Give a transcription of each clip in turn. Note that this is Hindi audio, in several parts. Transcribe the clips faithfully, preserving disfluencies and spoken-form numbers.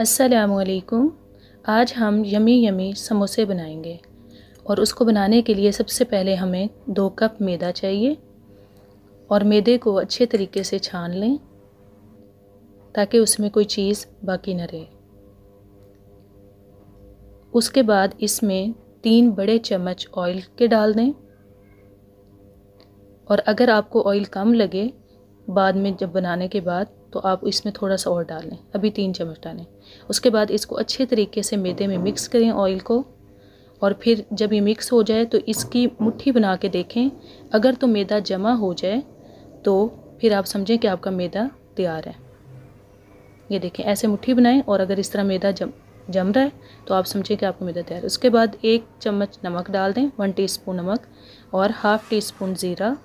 अस्सलामुअलैकुम। आज हम यमी यमी समोसे बनाएंगे और उसको बनाने के लिए सबसे पहले हमें दो कप मैदा चाहिए और मैदे को अच्छे तरीके से छान लें ताकि उसमें कोई चीज़ बाकी न रहे। उसके बाद इसमें तीन बड़े चम्मच ऑयल के डाल दें और अगर आपको ऑयल कम लगे बाद में जब बनाने के बाद तो आप इसमें थोड़ा सा और डाल लें, अभी तीन चम्मच डालें। उसके बाद इसको अच्छे तरीके से मैदे में मिक्स करें ऑयल को और फिर जब ये मिक्स हो जाए तो इसकी मुट्ठी बना के देखें, अगर तो मैदा जमा हो जाए तो फिर आप समझें कि आपका मैदा तैयार है। ये देखें, ऐसे मुट्ठी बनाएं और अगर इस तरह मैदा जम जम रहा है तो आप समझें कि आपका मैदा तैयार है। उसके बाद एक चम्मच नमक डाल दें, वन टी स्पून नमक और हाफ़ टी स्पून ज़ीरा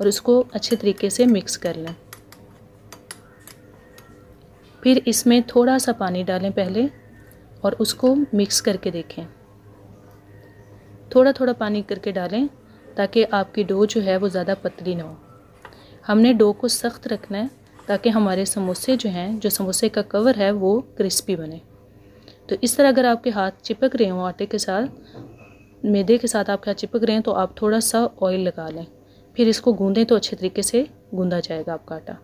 और उसको अच्छे तरीके से मिक्स कर लें। फिर इसमें थोड़ा सा पानी डालें पहले और उसको मिक्स करके देखें, थोड़ा थोड़ा पानी करके डालें ताकि आपकी डो जो है वो ज़्यादा पतली ना हो। हमने डो को सख्त रखना है ताकि हमारे समोसे जो हैं, जो समोसे का कवर है वो क्रिस्पी बने। तो इस तरह अगर आपके हाथ चिपक रहे हों आटे के साथ, मैदे के साथ आपके हाथ चिपक रहे हैं तो आप थोड़ा सा ऑयल लगा लें, फिर इसको गूंदें तो अच्छे तरीके से गूंदा जाएगा आपका आटा।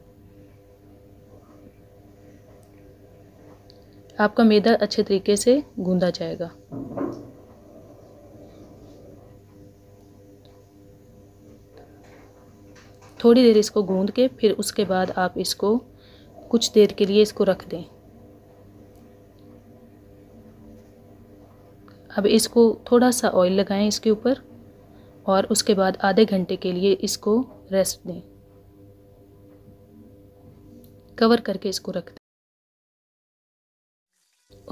आपका मैदा अच्छे तरीके से गूंदा जाएगा। थोड़ी देर इसको गूंद के फिर उसके बाद आप इसको कुछ देर के लिए इसको रख दें। अब इसको थोड़ा सा ऑयल लगाएं इसके ऊपर और उसके बाद आधे घंटे के लिए इसको रेस्ट दें, कवर करके इसको रख दें।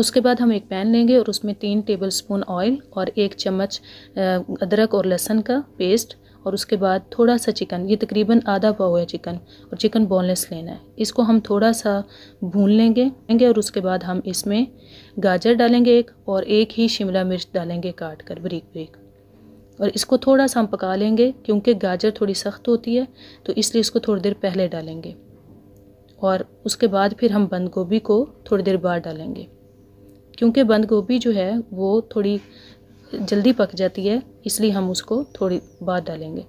उसके बाद हम एक पैन लेंगे और उसमें तीन टेबलस्पून ऑयल और एक चम्मच अदरक और लहसुन का पेस्ट और उसके बाद थोड़ा सा चिकन, ये तकरीबन आधा पाव है चिकन और चिकन बोनलेस लेना है। इसको हम थोड़ा सा भून लेंगे और उसके बाद हम इसमें गाजर डालेंगे एक और एक ही शिमला मिर्च डालेंगे काट कर बारीक बारीक और इसको थोड़ा सा हम पका लेंगे क्योंकि गाजर थोड़ी सख्त होती है तो इसलिए इसको थोड़ी देर पहले डालेंगे और उसके बाद फिर हम बंद गोभी को थोड़ी देर बाद डालेंगे क्योंकि बंद गोभी जो है वो थोड़ी जल्दी पक जाती है इसलिए हम उसको थोड़ी बाद डालेंगे।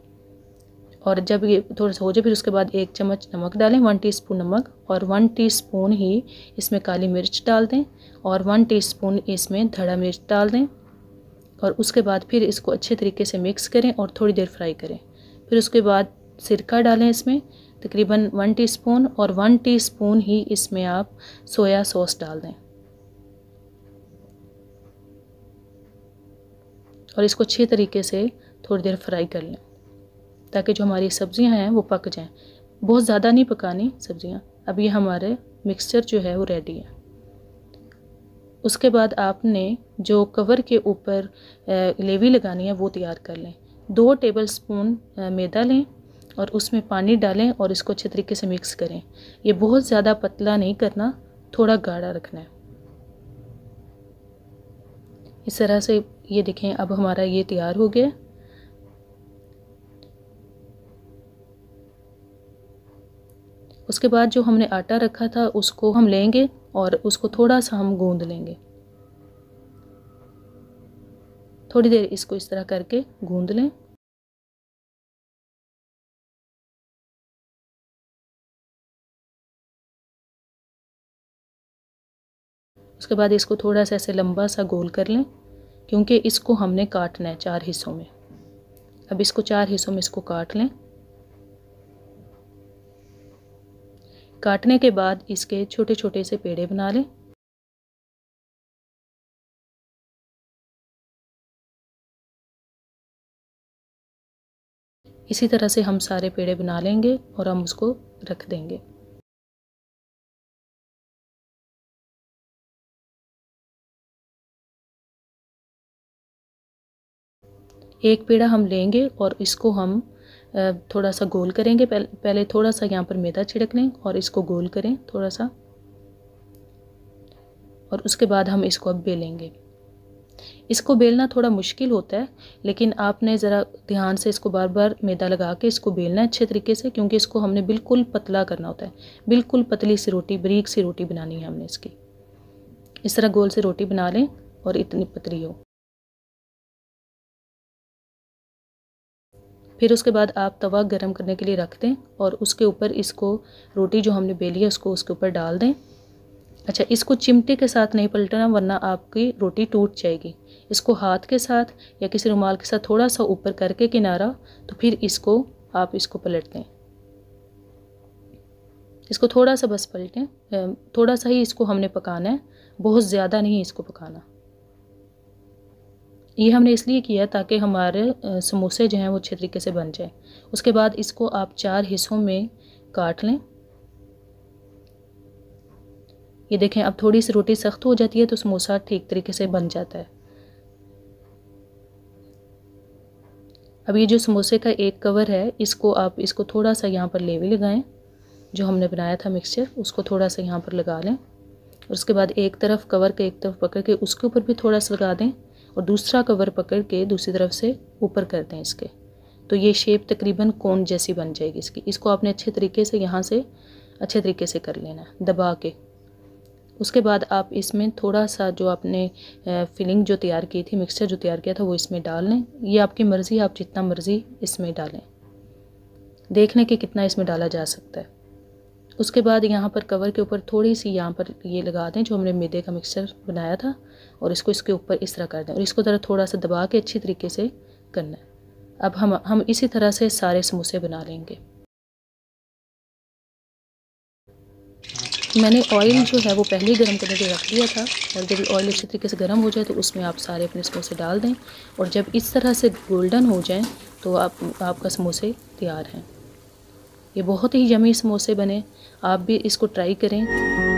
और जब ये थोड़ा सा हो जाए फिर उसके बाद एक चम्मच नमक डालें, वन टीस्पून नमक और वन टीस्पून ही इसमें काली मिर्च डाल दें और वन टीस्पून इसमें धड़ा मिर्च डाल दें और उसके बाद फिर इसको अच्छे तरीके से मिक्स करें और थोड़ी देर फ्राई करें। फिर उसके बाद सिरका डालें इसमें तकरीबन वन टीस्पून और वन टीस्पून ही इसमें आप सोया सॉस डाल दें और इसको अच्छे तरीके से थोड़ी देर फ्राई कर लें ताकि जो हमारी सब्ज़ियां हैं वो पक जाएं। बहुत ज़्यादा नहीं पकानी सब्ज़ियां। अब ये हमारे मिक्सचर जो है वो रेडी है। उसके बाद आपने जो कवर के ऊपर लेवी लगानी है वो तैयार कर लें। दो टेबलस्पून मैदा लें और उसमें पानी डालें और इसको अच्छे तरीके से मिक्स करें। ये बहुत ज़्यादा पतला नहीं करना, थोड़ा गाढ़ा रखना है। इस तरह से ये देखें अब हमारा ये तैयार हो गया। उसके बाद जो हमने आटा रखा था उसको हम लेंगे और उसको थोड़ा सा हम गूंद लेंगे, थोड़ी देर इसको इस तरह करके गूंद लें। उसके बाद इसको थोड़ा सा ऐसे लंबा सा गोल कर लें क्योंकि इसको हमने काटना है चार हिस्सों में। अब इसको चार हिस्सों में इसको काट लें। काटने के बाद इसके छोटे छोटे से पेड़े बना लें। इसी तरह से हम सारे पेड़े बना लेंगे और हम उसको रख देंगे। एक पेड़ा हम लेंगे और इसको हम थोड़ा सा गोल करेंगे, पहले थोड़ा सा यहाँ पर मैदा छिड़क लें और इसको गोल करें थोड़ा सा और उसके बाद हम इसको अब बेलेंगे। इसको बेलना थोड़ा मुश्किल होता है, लेकिन आपने ज़रा ध्यान से इसको बार बार मैदा लगा के इसको बेलना है अच्छे तरीके से, क्योंकि इसको हमने बिल्कुल पतला करना होता है। बिल्कुल पतली सी रोटी, बारीक सी रोटी बनानी है हमने इसकी। इस तरह गोल से रोटी बना लें और इतनी पतली हो। फिर उसके बाद आप तवा गर्म करने के लिए रख दें और उसके ऊपर इसको रोटी जो हमने बेली है उसको उसके ऊपर डाल दें। अच्छा, इसको चिमटे के साथ नहीं पलटना वरना आपकी रोटी टूट जाएगी। इसको हाथ के साथ या किसी रुमाल के साथ थोड़ा सा ऊपर करके किनारा, तो फिर इसको आप इसको पलट दें। इसको थोड़ा सा बस पलटें, थोड़ा सा ही इसको हमने पकाना है, बहुत ज़्यादा नहीं इसको पकाना। ये हमने इसलिए किया ताकि हमारे समोसे जो हैं वो अच्छे तरीके से बन जाए। उसके बाद इसको आप चार हिस्सों में काट लें। ये देखें, अब थोड़ी सी रोटी सख्त हो जाती है तो समोसा ठीक तरीके से बन जाता है। अब ये जो समोसे का एक कवर है इसको आप इसको थोड़ा सा यहाँ पर लेवी लगाएं, जो हमने बनाया था मिक्सचर उसको थोड़ा सा यहाँ पर लगा लें। और उसके बाद एक तरफ कवर के एक तरफ पकड़ के उसके ऊपर भी थोड़ा सा लगा दें और दूसरा कवर पकड़ के दूसरी तरफ से ऊपर कर दें इसके, तो ये शेप तकरीबन कोन जैसी बन जाएगी इसकी। इसको आपने अच्छे तरीके से यहाँ से अच्छे तरीके से कर लेना है दबा के। उसके बाद आप इसमें थोड़ा सा जो आपने फिलिंग जो तैयार की थी, मिक्सचर जो तैयार किया था वो इसमें डाल लें। ये आपकी मर्ज़ी, आप जितना मर्ज़ी इसमें डालें, देख लें कि कितना इसमें डाला जा सकता है। उसके बाद यहाँ पर कवर के ऊपर थोड़ी सी यहाँ पर ये लगा दें जो हमने मैदे का मिक्सचर बनाया था, और इसको इसके ऊपर इस तरह कर दें और इसको ज़रा थोड़ा सा दबा के अच्छी तरीके से करना है। अब हम हम इसी तरह से सारे समोसे बना लेंगे। मैंने ऑयल जो है वो पहले ही गर्म करने के लिए रख दिया था, और जब ऑयल अच्छे तरीके से गर्म हो जाए तो उसमें आप सारे अपने समोसे डाल दें, और जब इस तरह से गोल्डन हो जाए तो आप आपका समोसे तैयार हैं। ये बहुत ही यमी समोसे बने, आप भी इसको ट्राई करें।